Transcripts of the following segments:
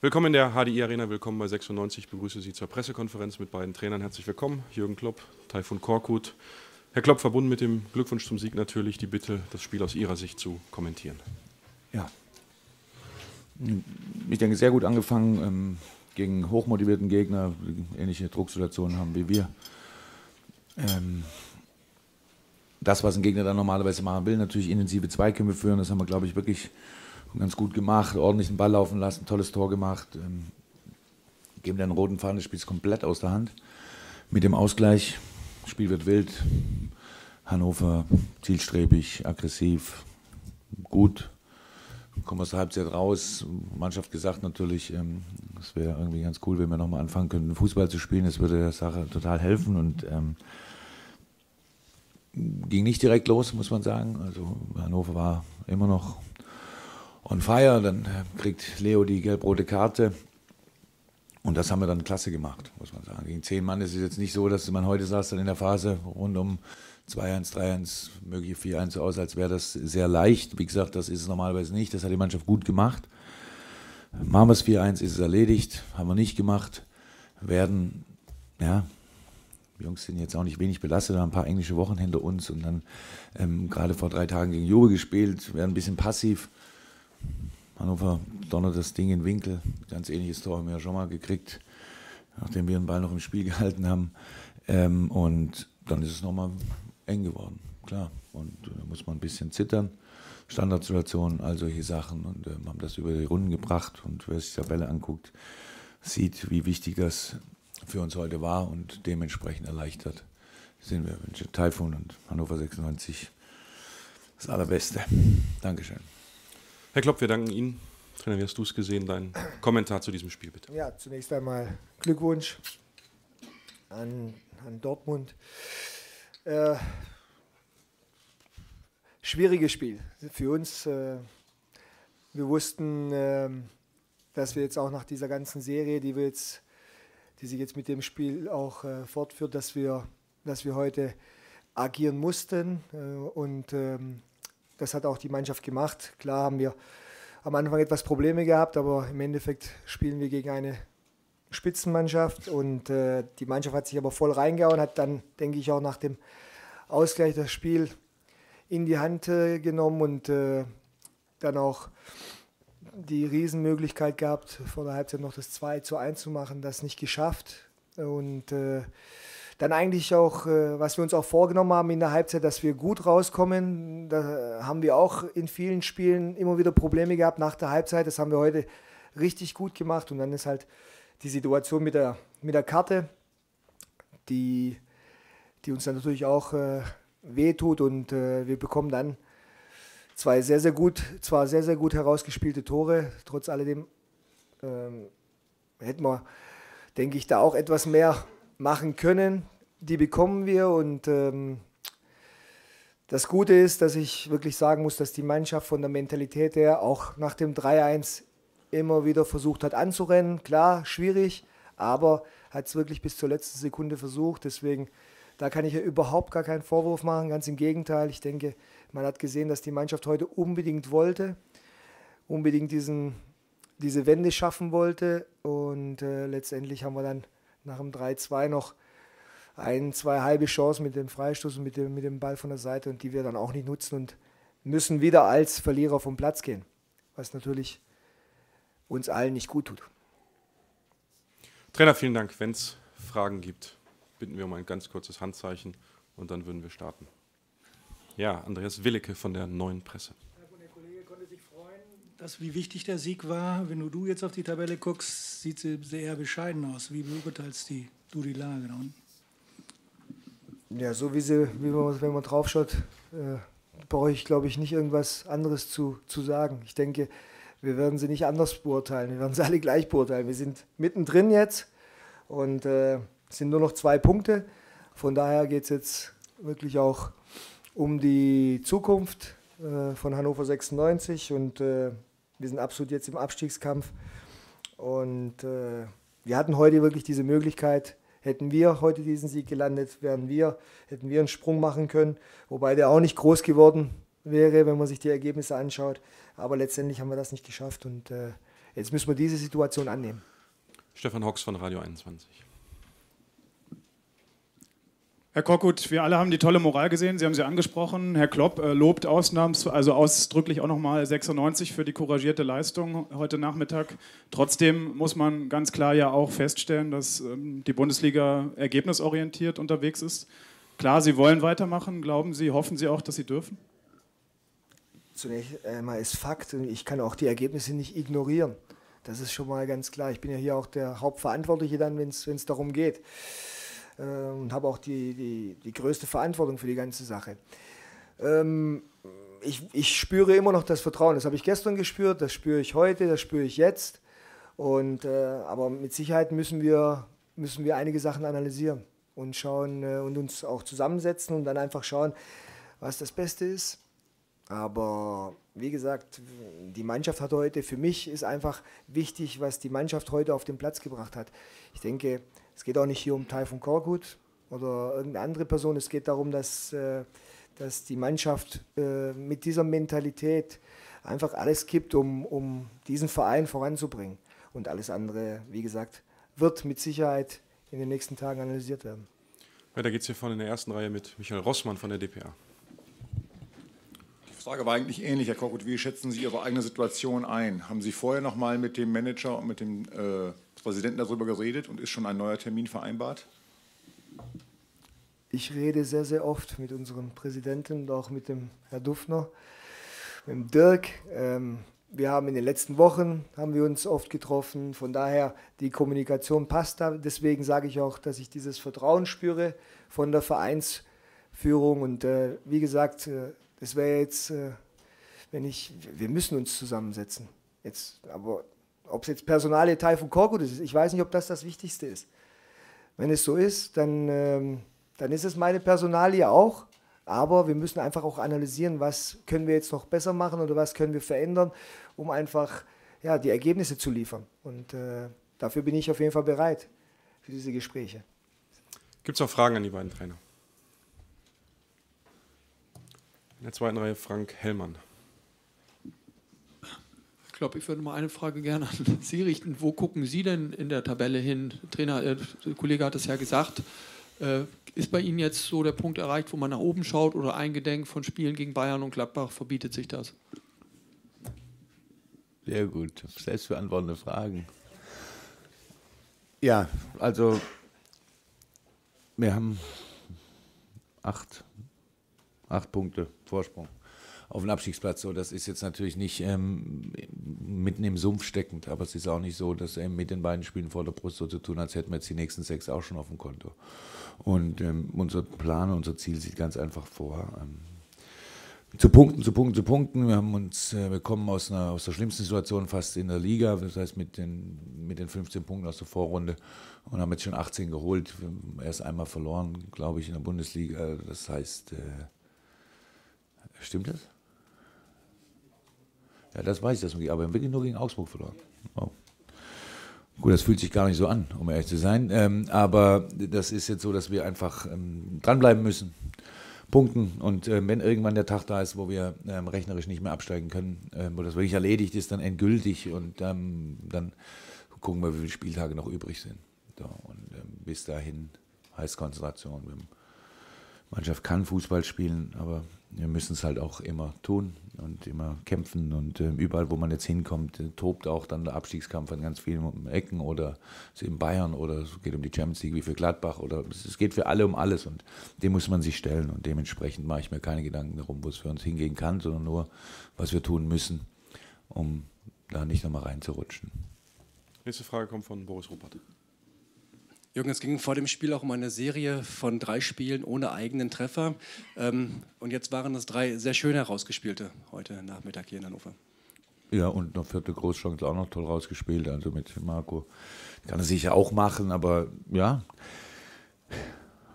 Willkommen in der HDI Arena, willkommen bei 96. Ich begrüße Sie zur Pressekonferenz mit beiden Trainern. Herzlich willkommen, Jürgen Klopp, Tayfun Korkut. Herr Klopp, verbunden mit dem Glückwunsch zum Sieg natürlich die Bitte, das Spiel aus Ihrer Sicht zu kommentieren. Ja, ich denke, sehr gut angefangen gegen hochmotivierten Gegner, ähnliche Drucksituationen haben wie wir. Das, was ein Gegner dann normalerweise machen will, natürlich intensive Zweikämpfe führen, das haben wir, glaube ich, wirklich ganz gut gemacht, ordentlichen Ball laufen lassen, tolles Tor gemacht. Geben dann einen roten Faden, das Spiel ist komplett aus der Hand. Mit dem Ausgleich, das Spiel wird wild, Hannover zielstrebig, aggressiv, gut. Kommen wir aus der Halbzeit raus, Mannschaft gesagt natürlich, es wäre irgendwie ganz cool, wenn wir nochmal anfangen könnten, Fußball zu spielen, das würde der Sache total helfen und ging nicht direkt los, muss man sagen. Also Hannover war immer noch on fire, dann kriegt Leo die gelb-rote Karte und das haben wir dann klasse gemacht, muss man sagen. Gegen 10 Mann ist es jetzt nicht so, dass man heute saß dann in der Phase rund um 2-1, 3-1, mögliche 4-1 so aus, als wäre das sehr leicht. Wie gesagt, das ist es normalerweise nicht, das hat die Mannschaft gut gemacht. Machen wir es 4-1, ist es erledigt, haben wir nicht gemacht, werden, ja, die Jungs sind jetzt auch nicht wenig belastet, haben ein paar englische Wochen hinter uns und dann gerade vor 3 Tagen gegen Juve gespielt, werden ein bisschen passiv. Hannover donnert das Ding in den Winkel, ganz ähnliches Tor haben wir ja schon mal gekriegt, nachdem wir den Ball noch im Spiel gehalten haben. Und dann ist es nochmal eng geworden, klar. Und da muss man ein bisschen zittern, Standardsituationen, all solche Sachen und haben das über die Runden gebracht. Und wer sich die Tabelle anguckt, sieht, wie wichtig das für uns heute war und dementsprechend erleichtert sind wir. Ich wünsche Tayfun und Hannover 96 das Allerbeste. Dankeschön. Herr Klopp, wir danken Ihnen. Trainer, wie hast du es gesehen? Dein Kommentar zu diesem Spiel, bitte. Ja, zunächst einmal Glückwunsch an Dortmund. Schwieriges Spiel für uns. Wir wussten, dass wir jetzt auch nach dieser ganzen Serie, die sich jetzt mit dem Spiel auch fortführt, dass wir heute agieren mussten. Das hat auch die Mannschaft gemacht. Klar haben wir am Anfang etwas Probleme gehabt, aber im Endeffekt spielen wir gegen eine Spitzenmannschaft und die Mannschaft hat sich aber voll reingehauen, hat dann, denke ich, auch nach dem Ausgleich das Spiel in die Hand genommen und dann auch die Riesenmöglichkeit gehabt, vor der Halbzeit noch das 2:1 zu machen, das nicht geschafft und dann eigentlich auch, was wir uns auch vorgenommen haben in der Halbzeit, dass wir gut rauskommen. Da haben wir auch in vielen Spielen immer wieder Probleme gehabt nach der Halbzeit. Das haben wir heute richtig gut gemacht. Und dann ist halt die Situation mit der Karte, die uns dann natürlich auch wehtut. Und wir bekommen dann zwar sehr, sehr gut herausgespielte Tore. Trotz alledem hätten wir, denke ich, da auch etwas mehr machen können, die bekommen wir und das Gute ist, dass ich wirklich sagen muss, dass die Mannschaft von der Mentalität her auch nach dem 3:1 immer wieder versucht hat anzurennen. Klar, schwierig, aber hat es wirklich bis zur letzten Sekunde versucht, deswegen da kann ich ja überhaupt gar keinen Vorwurf machen, ganz im Gegenteil. Ich denke, man hat gesehen, dass die Mannschaft heute unbedingt wollte, unbedingt diese Wende schaffen wollte und letztendlich haben wir dann nach dem 3:2 noch 1, 2 halbe Chancen mit dem Freistoß und mit dem Ball von der Seite und die wir dann auch nicht nutzen und müssen wieder als Verlierer vom Platz gehen, was natürlich uns allen nicht gut tut. Trainer, vielen Dank. Wenn es Fragen gibt, bitten wir um ein ganz kurzes Handzeichen und dann würden wir starten. Ja, Andreas Willeke von der Neuen Presse. Wie wichtig der Sieg war, wenn du jetzt auf die Tabelle guckst, sieht sie sehr bescheiden aus. Wie beurteilst du die Lage da unten? Ja, so wenn man drauf schaut, brauche ich, glaube ich, nicht irgendwas anderes zu sagen. Ich denke, wir werden sie nicht anders beurteilen, wir werden sie alle gleich beurteilen. Wir sind mittendrin jetzt und es sind nur noch 2 Punkte. Von daher geht es jetzt wirklich auch um die Zukunft von Hannover 96 und wir sind absolut jetzt im Abstiegskampf und wir hatten heute wirklich diese Möglichkeit, hätten wir heute diesen Sieg gelandet, hätten wir einen Sprung machen können, wobei der auch nicht groß geworden wäre, wenn man sich die Ergebnisse anschaut, aber letztendlich haben wir das nicht geschafft und Jetzt müssen wir diese Situation annehmen. Stefan Hox von Radio 21. Herr Korkut, wir alle haben die tolle Moral gesehen, Sie haben sie angesprochen. Herr Klopp lobt ausdrücklich auch nochmal 96 für die couragierte Leistung heute Nachmittag. Trotzdem muss man ganz klar ja auch feststellen, dass die Bundesliga ergebnisorientiert unterwegs ist. Klar, Sie wollen weitermachen. Glauben Sie, hoffen Sie auch, dass Sie dürfen? Zunächst einmal ist Fakt, und ich kann auch die Ergebnisse nicht ignorieren. Das ist schon mal ganz klar. Ich bin ja hier auch der Hauptverantwortliche dann, wenn es darum geht. Und habe auch die größte Verantwortung für die ganze Sache. Ich spüre immer noch das Vertrauen. Das habe ich gestern gespürt, das spüre ich heute, das spüre ich jetzt. Und, aber mit Sicherheit müssen wir einige Sachen analysieren und schauen und uns auch zusammensetzen und dann einfach schauen, was das Beste ist. Aber wie gesagt, die Mannschaft hat heute, für mich ist einfach wichtig, was die Mannschaft heute auf den Platz gebracht hat. Ich denke, es geht auch nicht hier um Tayfun Korkut oder irgendeine andere Person. Es geht darum, dass die Mannschaft mit dieser Mentalität einfach alles gibt, um diesen Verein voranzubringen. Und alles andere, wie gesagt, wird mit Sicherheit in den nächsten Tagen analysiert werden. Weiter geht's hier vorne in der ersten Reihe mit Michael Rossmann von der DPA. Die Frage war eigentlich ähnlich, Herr Korkut. Wie schätzen Sie Ihre eigene Situation ein? Haben Sie vorher noch mal mit dem Manager und mit dem Präsidenten darüber geredet und ist schon ein neuer Termin vereinbart? Ich rede sehr, sehr oft mit unserem Präsidenten und auch mit dem Herr Duffner, mit dem Dirk. Wir haben in den letzten Wochen uns oft getroffen. Von daher, die Kommunikation passt da. Deswegen sage ich auch, dass ich dieses Vertrauen spüre von der Vereinsführung. Und wie gesagt, das wäre jetzt, wir müssen uns zusammensetzen. Jetzt, aber ob es jetzt personale Tayfun Korkut ist, ich weiß nicht, ob das Wichtigste ist. Wenn es so ist, dann ist es meine Personalie auch. Aber wir müssen einfach auch analysieren, was können wir jetzt noch besser machen oder was können wir verändern, um einfach ja, die Ergebnisse zu liefern. Und dafür bin ich auf jeden Fall bereit für diese Gespräche. Gibt es auch Fragen an die beiden Trainer? In der zweiten Reihe Frank Hellmann. Ich glaube, ich würde mal eine Frage gerne an Sie richten. Wo gucken Sie denn in der Tabelle hin? Der Kollege hat es ja gesagt. Ist bei Ihnen jetzt so der Punkt erreicht, wo man nach oben schaut oder eingedenk von Spielen gegen Bayern und Gladbach verbietet sich das? Sehr gut. Selbstbeantwortende Fragen. Ja, also wir haben acht Punkte Vorsprung auf dem Abstiegsplatz. So, das ist jetzt natürlich nicht mitten im Sumpf steckend, aber es ist auch nicht so, dass mit den beiden Spielen vor der Brust so zu tun, als hätten wir jetzt die nächsten 6 auch schon auf dem Konto. Und unser Plan, unser Ziel sieht ganz einfach vor. Zu punkten. Wir kommen aus der schlimmsten Situation fast in der Liga, das heißt mit den 15 Punkten aus der Vorrunde und haben jetzt schon 18 geholt. Erst einmal verloren, glaube ich, in der Bundesliga. Das heißt, stimmt das? Ja, das weiß ich, dass wir aber wirklich nur gegen Augsburg verloren. Oh. Gut, das fühlt sich gar nicht so an, um ehrlich zu sein. Aber das ist jetzt so, dass wir einfach dranbleiben müssen, punkten. Und wenn irgendwann der Tag da ist, wo wir rechnerisch nicht mehr absteigen können, wo das wirklich erledigt ist, dann endgültig. Und dann gucken wir, wie viele Spieltage noch übrig sind. So, und bis dahin heißt Konzentration. Die Mannschaft kann Fußball spielen, aber wir müssen es halt auch immer tun und immer kämpfen und überall, wo man jetzt hinkommt, tobt auch dann der Abstiegskampf an ganz vielen Ecken oder es ist in Bayern oder es geht um die Champions League wie für Gladbach oder es geht für alle um alles und dem muss man sich stellen und dementsprechend mache ich mir keine Gedanken darum, wo es für uns hingehen kann, sondern nur, was wir tun müssen, um da nicht nochmal reinzurutschen. Nächste Frage kommt von Boris Ruppert. Jürgen, es ging vor dem Spiel auch um eine Serie von 3 Spielen ohne eigenen Treffer. Und jetzt waren das 3 sehr schön herausgespielte heute Nachmittag hier in Hannover. Ja, und eine 4. Großchance auch noch toll rausgespielt. Also mit Marco kann er sicher auch machen, aber ja,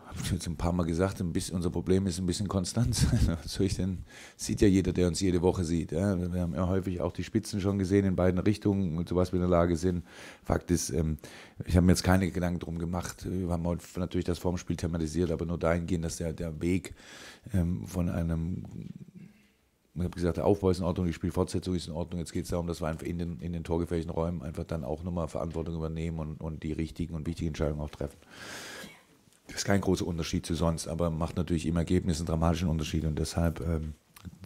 habe ich jetzt ein paar Mal gesagt, unser Problem ist ein bisschen Konstanz. Was soll ich denn? Sieht ja jeder, der uns jede Woche sieht. Ja? Wir haben ja häufig auch die Spitzen schon gesehen in beiden Richtungen und zu was wir in der Lage sind. Fakt ist, ich habe mir jetzt keine Gedanken drum gemacht. Wir haben heute natürlich das Formspiel thematisiert, aber nur dahingehend, dass der Weg von einem Ich habe gesagt, der Aufbau ist in Ordnung, die Spielfortsetzung ist in Ordnung. Jetzt geht es darum, dass wir einfach in den torgefährlichen Räumen einfach dann auch nochmal Verantwortung übernehmen und die richtigen und wichtigen Entscheidungen auch treffen. Das ist kein großer Unterschied zu sonst, aber macht natürlich im Ergebnis einen dramatischen Unterschied. Und deshalb,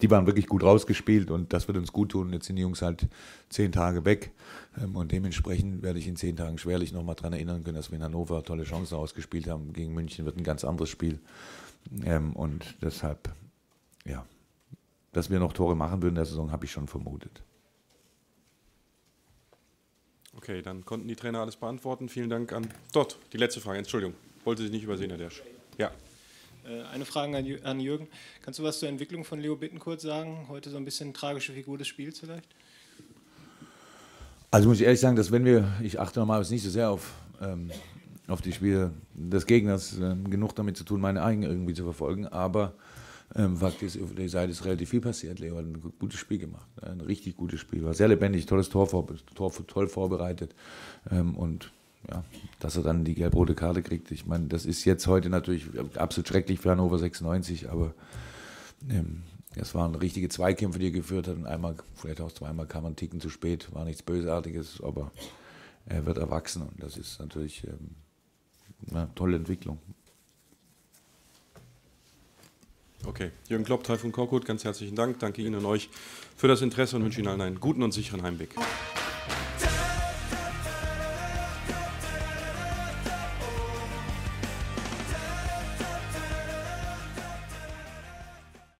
die waren wirklich gut rausgespielt und das wird uns gut tun. Jetzt sind die Jungs halt 10 Tage weg und dementsprechend werde ich in 10 Tagen schwerlich nochmal daran erinnern können, dass wir in Hannover tolle Chancen ausgespielt haben. Gegen München wird ein ganz anderes Spiel und deshalb, ja. Dass wir noch Tore machen würden in der Saison, habe ich schon vermutet. Okay, dann konnten die Trainer alles beantworten. Vielen Dank an... Dort, die letzte Frage, Entschuldigung. Wollte Sie nicht übersehen, Herr Dersch. Ja. Eine Frage an Jürgen. Kannst du was zur Entwicklung von Leo Bittencourt sagen? Heute so ein bisschen tragische Figur des Spiels vielleicht? Also muss ich ehrlich sagen, dass wenn wir... Ich achte normalerweise nicht so sehr auf die Spiele des Gegners. Genug damit zu tun, meine eigenen irgendwie zu verfolgen, aber... Fakt ist, auf der Seite ist relativ viel passiert. Leo hat ein gutes Spiel gemacht, ein richtig gutes Spiel. War sehr lebendig, tolles Tor, toll vorbereitet. Und ja, dass er dann die gelb-rote Karte kriegt, ich meine, das ist jetzt heute natürlich absolut schrecklich für Hannover 96, aber es waren richtige Zweikämpfe, die er geführt hat. Und einmal, vielleicht auch zweimal, kam man einen Ticken zu spät, war nichts Bösartiges, aber er wird erwachsen und das ist natürlich eine tolle Entwicklung. Okay, Jürgen Klopp, Tayfun Korkut, ganz herzlichen Dank. Danke Ihnen und euch für das Interesse und wünsche Ihnen allen einen guten und sicheren Heimweg.